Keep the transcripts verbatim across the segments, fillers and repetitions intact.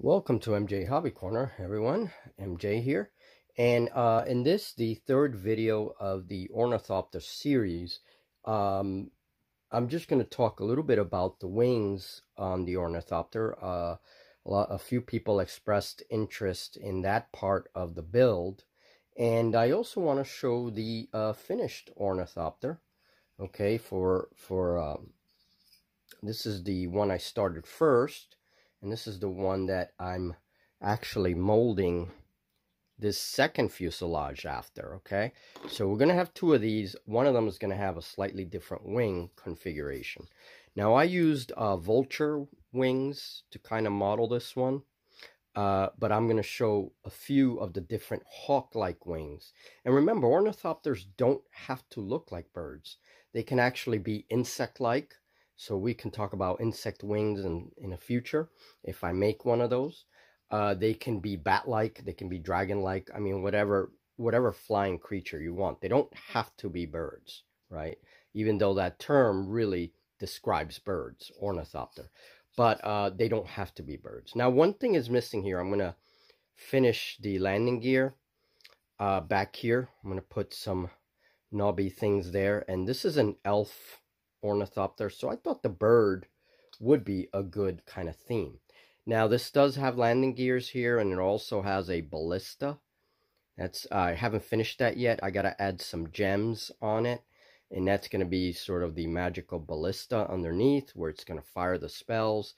Welcome to M J Hobby Corner, everyone. M J here, and uh, in this, the third video of the ornithopter series, um, I'm just going to talk a little bit about the wings on the ornithopter. Uh, a, lot, a few people expressed interest in that part of the build, and I also want to show the uh, finished ornithopter. Okay, for for um, this is the one I started first. And this is the one that I'm actually molding this second fuselage after, okay? So we're going to have two of these. One of them is going to have a slightly different wing configuration. Now, I used uh, vulture wings to kind of model this one. Uh, but I'm going to show a few of the different hawk-like wings. And remember, ornithopters don't have to look like birds. They can actually be insect-like. So we can talk about insect wings in, in the future, if I make one of those. Uh, they can be bat-like, they can be dragon-like, I mean, whatever whatever flying creature you want. They don't have to be birds, right? Even though that term really describes birds, ornithopter. But uh, they don't have to be birds. Now, one thing is missing here. I'm going to finish the landing gear uh, back here. I'm going to put some knobby things there. And this is an elf ornithopter, so I thought the bird would be a good kind of theme. Now, this does have landing gears here, and it also has a ballista. That's uh, I haven't finished that yet. I gotta add some gems on it, and that's going to be sort of the magical ballista underneath, where it's going to fire the spells.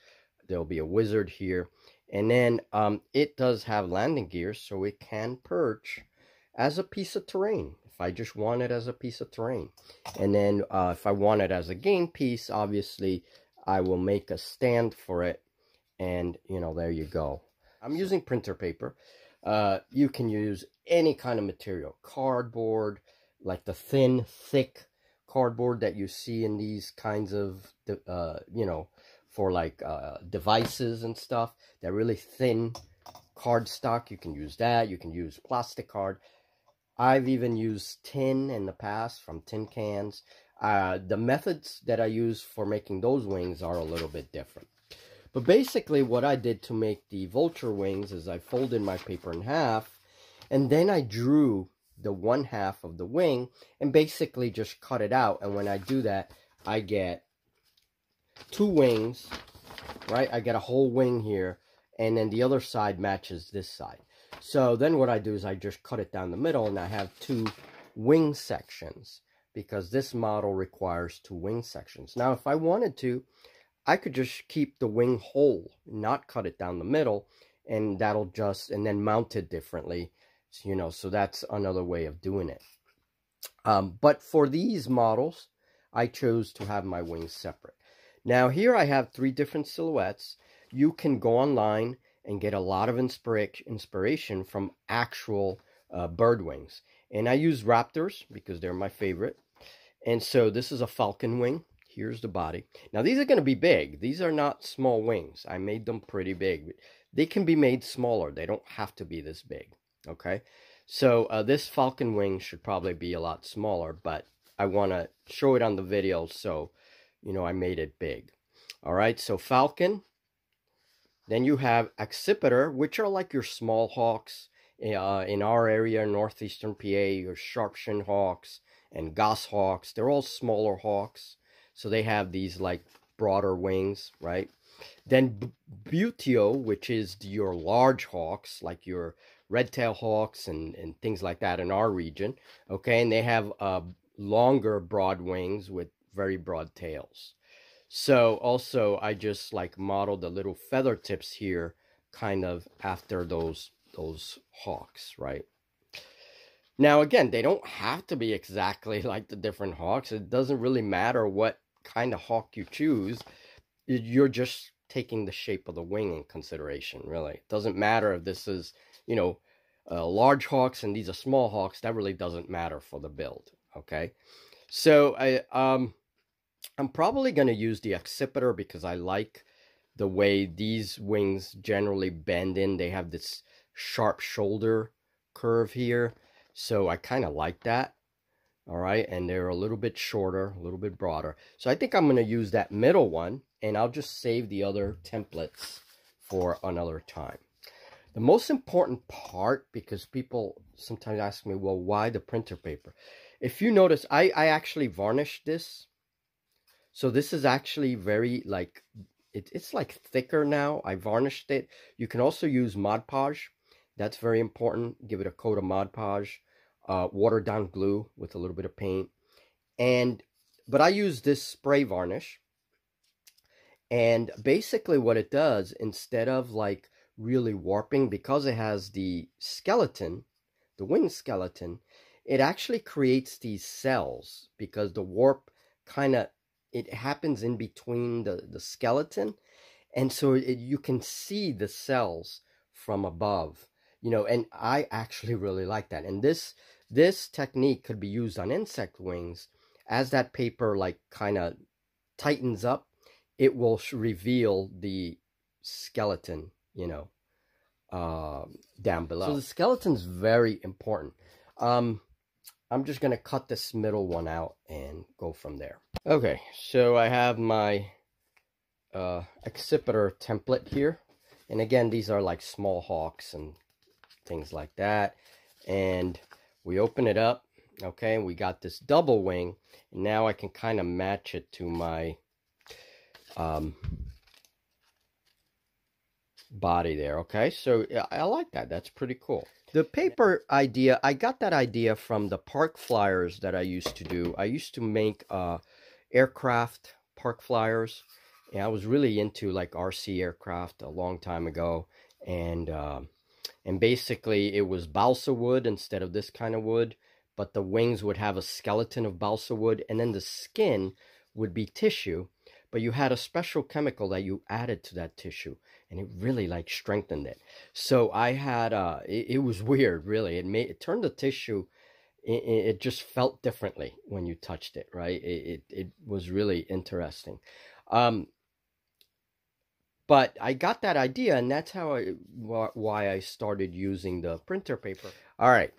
There'll be a wizard here, and then um, it does have landing gears, so it can perch as a piece of terrain. I just want it as a piece of terrain. And then uh, if I want it as a game piece, obviously I will make a stand for it. And, you know, there you go. I'm using printer paper. Uh, you can use any kind of material. Cardboard, like the thin, thick cardboard that you see in these kinds of, uh, you know, for like uh, devices and stuff. That really thin cardstock. You can use that. You can use plastic card. I've even used tin in the past from tin cans. Uh, the methods that I use for making those wings are a little bit different. But basically what I did to make the vulture wings is I folded my paper in half. And then I drew the one half of the wing and basically just cut it out. And when I do that, I get two wings, right? I get a whole wing here. And then the other side matches this side. So then what I do is I just cut it down the middle, and I have two wing sections because this model requires two wing sections. Now, if I wanted to, I could just keep the wing whole, not cut it down the middle, and that'll just, and then mount it differently, you know, so that's another way of doing it. Um, but for these models, I chose to have my wings separate. Now, here I have three different silhouettes. You can go online and get a lot of inspira- inspiration from actual uh, bird wings. And I use raptors because they're my favorite. And so this is a falcon wing. Here's the body. Now, these are going to be big. These are not small wings. I made them pretty big. But they can be made smaller. They don't have to be this big. Okay? So uh, this falcon wing should probably be a lot smaller. But I want to show it on the video. So, you know, I made it big. All right. So falcon. Then you have accipiter, which are like your small hawks uh, in our area, northeastern P A, your sharpshin hawks and goshawks. They're all smaller hawks, so they have these like broader wings, right? Then buteo, which is your large hawks, like your red-tailed hawks and, and things like that in our region, okay? And they have uh, longer, broad wings with very broad tails. So also I just like modeled the little feather tips here kind of after those those hawks, right? Now again, they don't have to be exactly like the different hawks. It doesn't really matter what kind of hawk you choose. You're just taking the shape of the wing in consideration, really. It doesn't matter if this is, you know, uh, large hawks and these are small hawks. That really doesn't matter for the build, okay? So I um I'm probably going to use the accipiter because I like the way these wings generally bend in. They have this sharp shoulder curve here. So I kind of like that. All right. And they're a little bit shorter, a little bit broader. So I think I'm going to use that middle one, and I'll just save the other templates for another time. The most important part, because people sometimes ask me, well, why the printer paper? If you notice, I, I actually varnished this. So this is actually very, like, it, it's like thicker now. I varnished it. You can also use Mod Podge. That's very important. Give it a coat of Mod Podge. Uh, watered down glue with a little bit of paint. And, but I use this spray varnish. And basically what it does, instead of like really warping, because it has the skeleton, the wing skeleton, it actually creates these cells, because the warp kind of, it happens in between the, the skeleton. And so it, you can see the cells from above, you know, and I actually really like that. And this, this technique could be used on insect wings. As that paper like kind of tightens up, it will reveal the skeleton, you know, uh, down below. So the skeleton's very important. Um, I'm just going to cut this middle one out and go from there. Okay, so I have my uh, exhibitor template here. And again, these are like small hawks and things like that. And we open it up, okay, and we got this double wing. Now I can kind of match it to my um body there. Okay, so yeah, I like that. That's pretty cool. The paper idea, I got that idea from the park flyers that I used to do. I used to make uh aircraft park flyers, and I was really into like R C aircraft a long time ago. And um and basically it was balsa wood instead of this kind of wood, but the wings would have a skeleton of balsa wood, and then the skin would be tissue. But you had a special chemical that you added to that tissue, and it really like strengthened it. So I had, uh, it, it was weird, really. It made, it turned the tissue, it, it just felt differently when you touched it, right? It, it, it was really interesting. Um, but I got that idea, and that's how I, why I started using the printer paper. All right.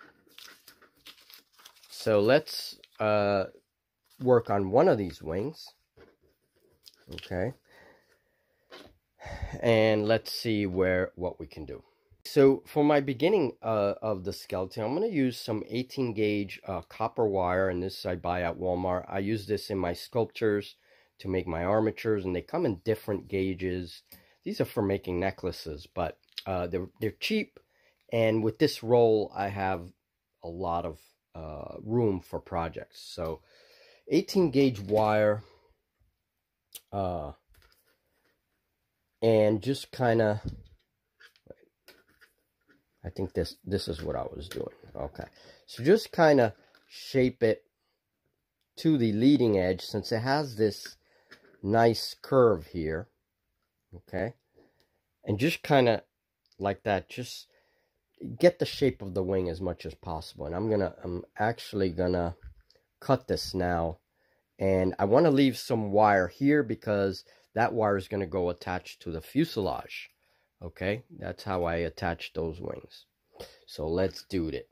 So let's uh, work on one of these wings. Okay, and let's see where what we can do. So for my beginning uh, of the skeleton, I'm going to use some eighteen gauge uh, copper wire, and this I buy at Walmart. I use this in my sculptures to make my armatures, and they come in different gauges. These are for making necklaces, but uh, they're, they're cheap, and with this roll I have a lot of uh, room for projects. So eighteen gauge wire. Uh, and just kind of, I think this, this is what I was doing. Okay. So just kind of shape it to the leading edge, since it has this nice curve here. Okay. And just kind of like that, just get the shape of the wing as much as possible. And I'm going to, I'm actually going to cut this now. And I want to leave some wire here, because that wire is going to go attached to the fuselage. Okay, that's how I attach those wings. So let's do it.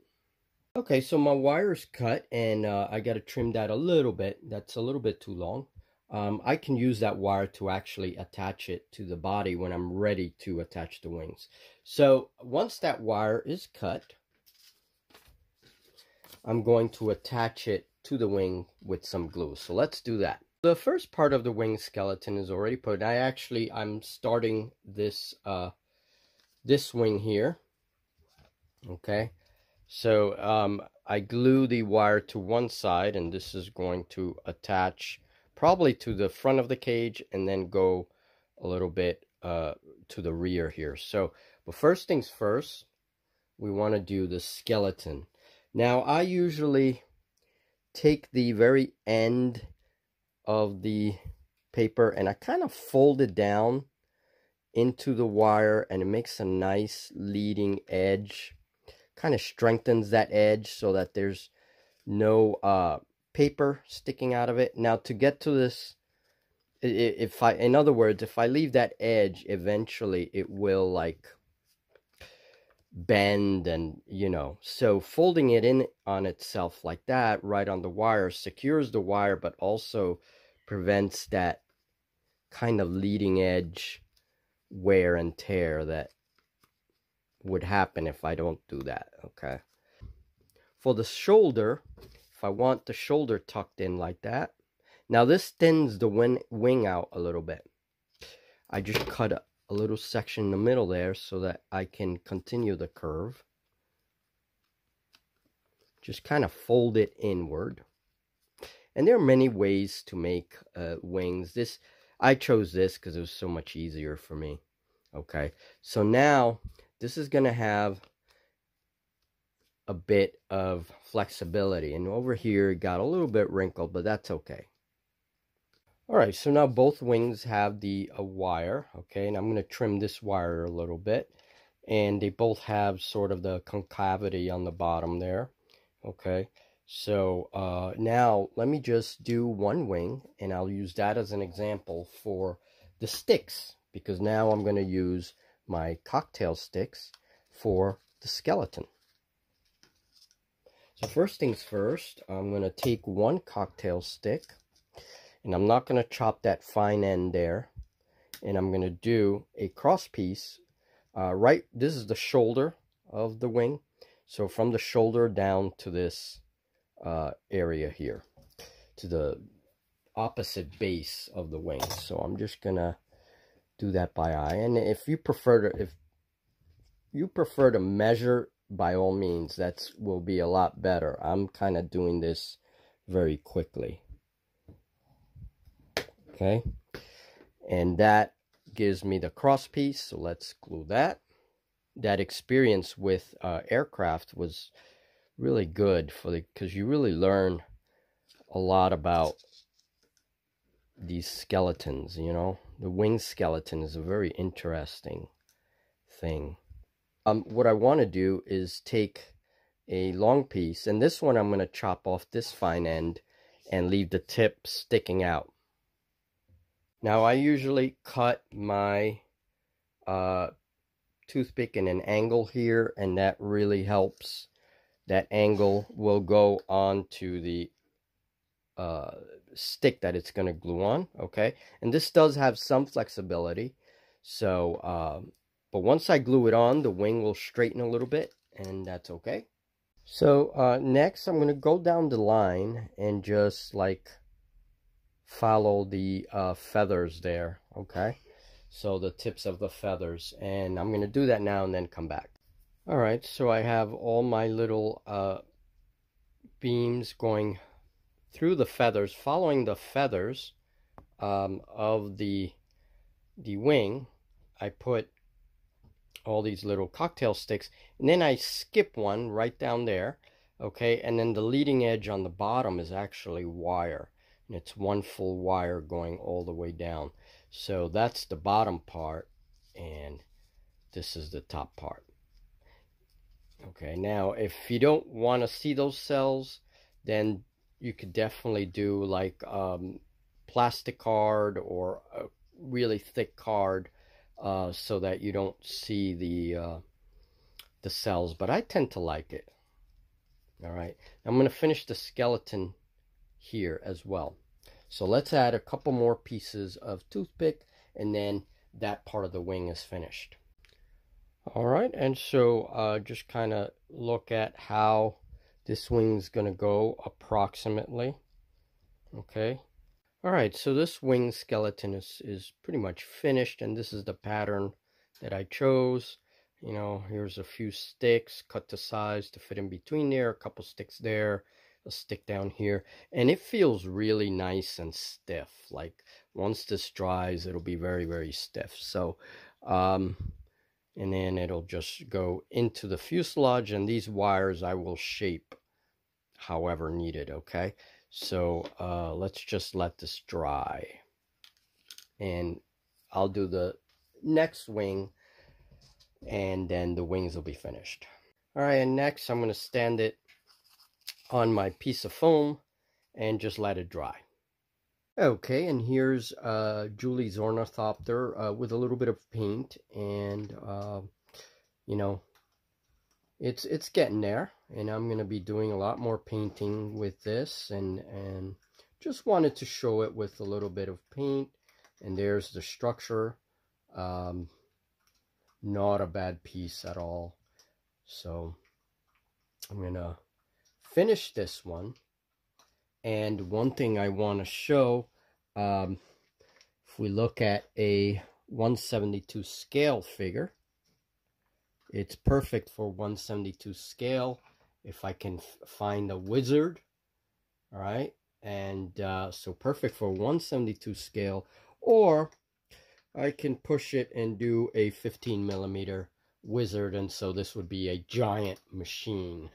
Okay, so my wire is cut, and uh, I got to trim that a little bit. That's a little bit too long. Um, I can use that wire to actually attach it to the body when I'm ready to attach the wings. So once that wire is cut, I'm going to attach it to the wing with some glue. So let's do that. The first part of the wing skeleton is already put. I actually, I'm starting this, uh, this wing here. Okay. So, um, I glue the wire to one side, and this is going to attach probably to the front of the cage, and then go a little bit, uh, to the rear here. So, but first things first, we want to do the skeleton. Now, I usually take the very end of the paper, and I kind of fold it down into the wire, and it makes a nice leading edge, kind of strengthens that edge so that there's no uh, paper sticking out of it. Now to get to this, if I, in other words, if I leave that edge, eventually it will like bend, and you know, so folding it in on itself like that, right on the wire, secures the wire, but also prevents that kind of leading edge wear and tear that would happen if I don't do that, okay? For the shoulder, if I want the shoulder tucked in like that, now this thins the wing, wing out a little bit. I just cut a, a little section in the middle there so that I can continue the curve. Just kind of fold it inward. And there are many ways to make uh, wings. This, I chose this because it was so much easier for me. Okay, so now this is going to have a bit of flexibility. And over here it got a little bit wrinkled, but that's okay. Alright, so now both wings have the a wire. Okay, and I'm going to trim this wire a little bit. And they both have sort of the concavity on the bottom there. Okay, so uh, now let me just do one wing, and I'll use that as an example for the sticks, because now I'm going to use my cocktail sticks for the skeleton. So first things first, I'm going to take one cocktail stick, and I'm not going to chop that fine end there, and I'm going to do a cross piece. Uh, right, this is the shoulder of the wing. So from the shoulder down to this uh, area here, to the opposite base of the wing. So I'm just gonna do that by eye. And if you prefer to, if you prefer to measure, by all means, that's will be a lot better. I'm kind of doing this very quickly. Okay, and that gives me the cross piece. So let's glue that. That experience with uh, aircraft was really good for the, because you really learn a lot about these skeletons, you know. The wing skeleton is a very interesting thing. Um, what I want to do is take a long piece, and this one I'm going to chop off this fine end and leave the tip sticking out. Now I usually cut my uh, toothpick in an angle here, and that really helps. That angle will go on to the uh, stick that it's going to glue on, okay? And this does have some flexibility, so um, but once I glue it on, the wing will straighten a little bit, and that's okay. So uh, next I'm going to go down the line and just like follow the uh, feathers there, okay? So the tips of the feathers, and I'm going to do that now and then come back. Alright, so I have all my little uh, beams going through the feathers, following the feathers um, of the, the wing. I put all these little cocktail sticks, and then I skip one right down there, okay? And then the leading edge on the bottom is actually wire, and it's one full wire going all the way down. So that's the bottom part, and this is the top part. Okay, now if you don't want to see those cells, then you could definitely do like um, plastic card or a really thick card uh, so that you don't see the, uh, the cells, but I tend to like it. All right, I'm going to finish the skeleton here as well. So let's add a couple more pieces of toothpick, and then that part of the wing is finished. All right, and so uh, just kind of look at how this wing is going to go approximately. Okay. All right, so this wing skeleton is, is pretty much finished, and this is the pattern that I chose. You know, here's a few sticks cut to size to fit in between there, a couple sticks there. A stick down here, and it feels really nice and stiff. Like once this dries, it'll be very very stiff. So um and then it'll just go into the fuselage, and these wires I will shape however needed. Okay, so uh let's just let this dry, and I'll do the next wing, and then the wings will be finished. All right, and next I'm going to stand it on my piece of foam and just let it dry. Okay, and here's uh, Julie's ornithopter uh, with a little bit of paint, and uh, you know, it's it's getting there, and I'm gonna be doing a lot more painting with this, and and just wanted to show it with a little bit of paint. And there's the structure um, not a bad piece at all. So I'm gonna finish this one. And one thing I want to show, um, if we look at a one seventy-two scale figure, it's perfect for one seventy-two scale if I can f find a wizard. All right, and uh, so perfect for one seventy-two scale, or I can push it and do a fifteen millimeter wizard, and so this would be a giant machine.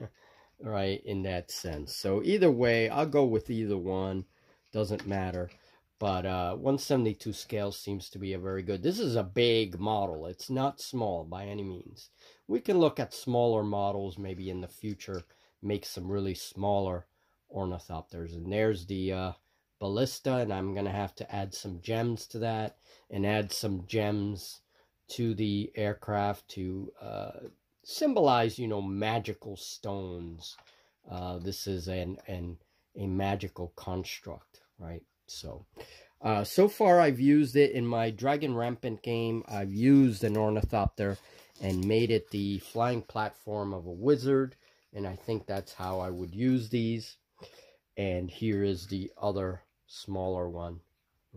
Right, in that sense. So either way, I'll go with either one, doesn't matter. But uh, one seventy-two scale seems to be a very good. This is a big model. It's not small by any means. We can look at smaller models maybe in the future, make some really smaller ornithopters. And there's the uh, ballista, and I'm gonna have to add some gems to that, and add some gems to the aircraft to uh, symbolize, you know, magical stones. Uh, this is an, an a magical construct, right? So, uh, so far I've used it in my Dragon Rampant game. I've used an ornithopter and made it the flying platform of a wizard, and I think that's how I would use these. And here is the other smaller one.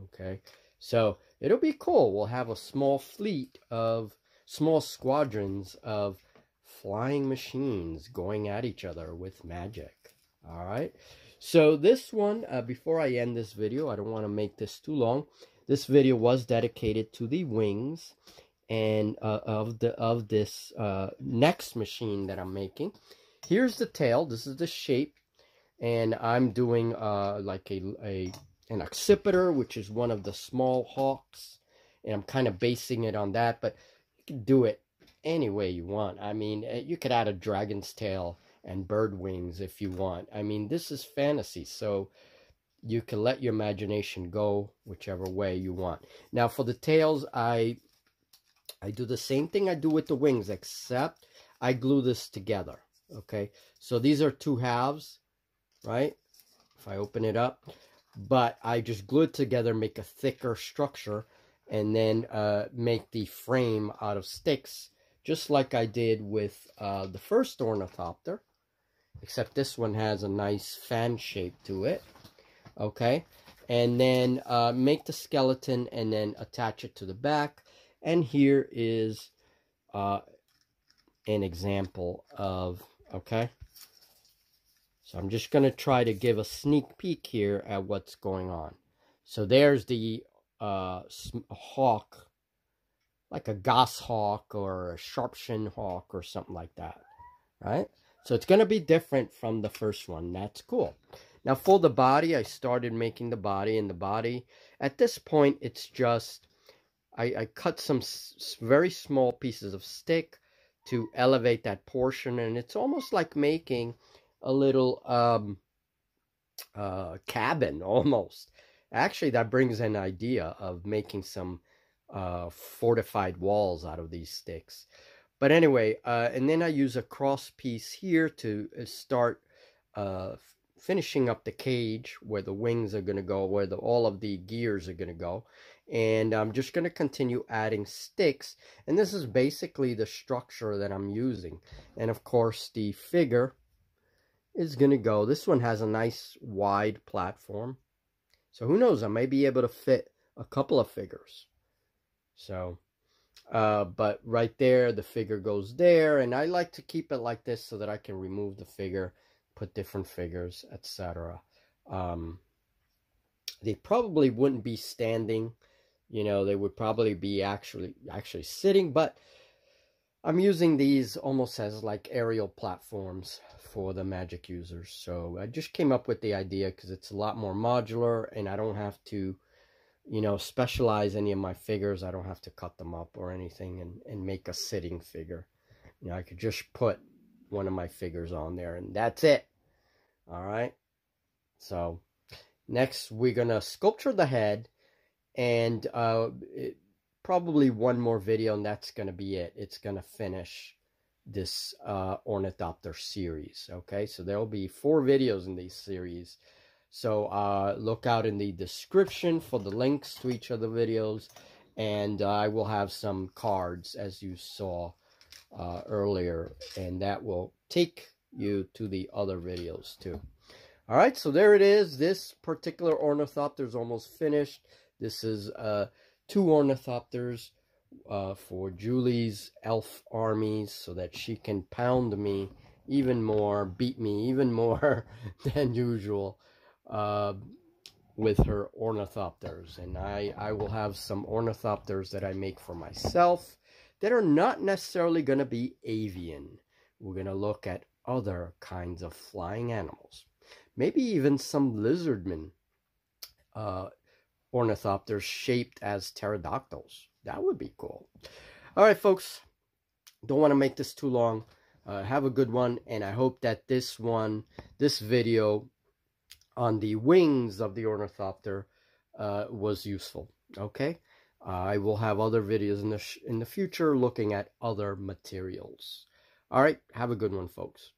Okay, so it'll be cool. We'll have a small fleet of small squadrons of flying machines going at each other with magic. All right, so this one, uh, before I end this video, I don't want to make this too long. This video was dedicated to the wings and uh, of the of this uh, next machine that I'm making. Here's the tail. This is the shape, and I'm doing uh, like a, a an occipiter, which is one of the small hawks, and I'm kind of basing it on that, but you can do it any way you want. I mean, you could add a dragon's tail and bird wings if you want. I mean, this is fantasy, so you can let your imagination go whichever way you want. Now, for the tails, I I do the same thing I do with the wings, except I glue this together, okay? So these are two halves, right? If I open it up, but I just glue it together, make a thicker structure, and then uh, make the frame out of sticks, just like I did with uh, the first ornithopter, except this one has a nice fan shape to it, okay? And then uh, make the skeleton and then attach it to the back. And here is uh, an example of, okay? So I'm just gonna try to give a sneak peek here at what's going on. So there's the uh, a hawk, like a goshawk or a sharp-shin hawk or something like that, right? So it's going to be different from the first one. That's cool. Now for the body, I started making the body, and the body, at this point, it's just, I, I cut some s very small pieces of stick to elevate that portion, and it's almost like making a little um, uh, cabin, almost. Actually, that brings an idea of making some uh, fortified walls out of these sticks. But anyway, uh, and then I use a cross piece here to start uh, finishing up the cage where the wings are going to go, where the, all of the gears are going to go. And I'm just going to continue adding sticks. And this is basically the structure that I'm using. And of course, the figure is going to go. This one has a nice wide platform. So who knows, I may be able to fit a couple of figures. So, uh, but right there, the figure goes there. And I like to keep it like this so that I can remove the figure, put different figures, et cetera. Um, they probably wouldn't be standing. You know, they would probably be actually, actually sitting. But I'm using these almost as like aerial platforms for the magic users. So I just came up with the idea because it's a lot more modular, and I don't have to, you know, specialize any of my figures. I don't have to cut them up or anything and, and make a sitting figure. You know, I could just put one of my figures on there, and that's it. All right. So next we're going to sculpture the head, and uh, it, probably one more video, and that's going to be it. It's going to finish this uh, ornithopter series, okay? So there will be four videos in this series. So uh, look out in the description for the links to each of the videos, And uh, I will have some cards, as you saw uh, earlier, and that will take you to the other videos too. All right, so there it is. This particular ornithopter is almost finished. This is uh, two ornithopters uh, for Julie's elf armies, so that she can pound me even more, beat me even more than usual uh, with her ornithopters. And I, I will have some ornithopters that I make for myself that are not necessarily going to be avian. We're going to look at other kinds of flying animals. Maybe even some lizardmen uh, ornithopters shaped as pterodactyls. That would be cool. All right, folks. Don't want to make this too long. Uh, have a good one, and I hope that this one, this video on the wings of the ornithopter uh, was useful, okay? Uh, I will have other videos in the, sh in the future looking at other materials. All right, have a good one, folks.